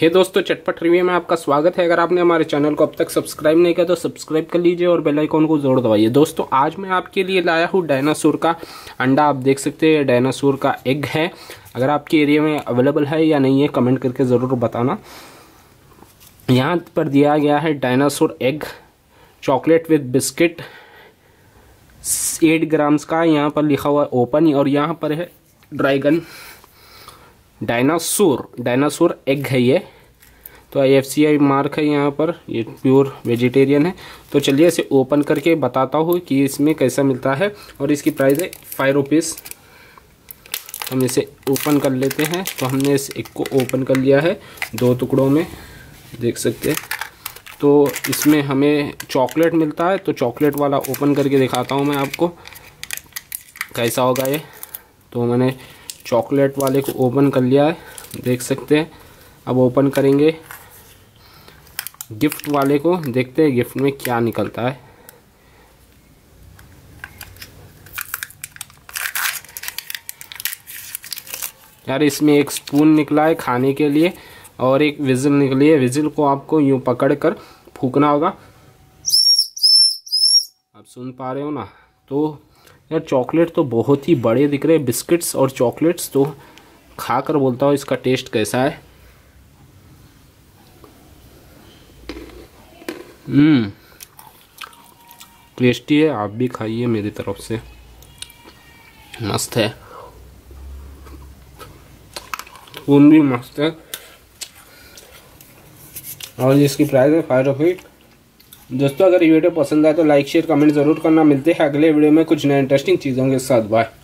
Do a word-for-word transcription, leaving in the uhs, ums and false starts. हे दोस्तों, चटपट रिव्यू में आपका स्वागत है। अगर आपने हमारे चैनल को अब तक सब्सक्राइब नहीं किया तो सब्सक्राइब कर लीजिए और बेल आइकॉन को जोर दबाइए। दोस्तों, आज मैं आपके लिए लाया हूँ डायनासोर का अंडा। आप देख सकते हैं डायनासोर का एग है। अगर आपके एरिया में अवेलेबल है या नहीं है कमेंट करके ज़रूर बताना। यहाँ पर दिया गया है dinosaur egg chocolate with biscuit eight grams का। यहाँ पर लिखा हुआ है ओपन और यहाँ पर है ड्रैगन डायनासोर डायनासोर एग है ये। तो I F C I mark है यहाँ पर। ये प्योर वेजिटेरियन है। तो चलिए इसे ओपन करके बताता हूँ कि इसमें कैसा मिलता है और इसकी प्राइस है फाइव रुपीज़। हम इसे ओपन कर लेते हैं। तो हमने इस एग को ओपन कर लिया है दो टुकड़ों में, देख सकते हैं। तो इसमें हमें चॉकलेट मिलता है। तो चॉकलेट वाला ओपन करके दिखाता हूँ मैं आपको कैसा होगा ये। तो मैंने चॉकलेट वाले को ओपन कर लिया है, देख सकते हैं। अब ओपन करेंगे गिफ्ट वाले को, देखते हैं गिफ्ट में क्या निकलता है। यार, इसमें एक स्पून निकला है खाने के लिए और एक विजिल निकली है। विजिल को आपको यूँ पकड़ कर फूकना होगा। आप सुन पा रहे हो ना। तो यार, चॉकलेट तो बहुत ही बड़े दिख रहे हैं, बिस्किट्स और चॉकलेट्स। तो खा कर बोलता हूँ इसका टेस्ट कैसा है। हम्म टेस्टी है। आप भी खाइए मेरी तरफ से, मस्त है। खून भी मस्त है और इसकी प्राइस है फाइव रुपीज। दोस्तों, अगर ये वीडियो पसंद आए तो लाइक शेयर कमेंट जरूर करना। मिलते हैं अगले वीडियो में कुछ नए इंटरेस्टिंग चीज़ों के साथ। बाय।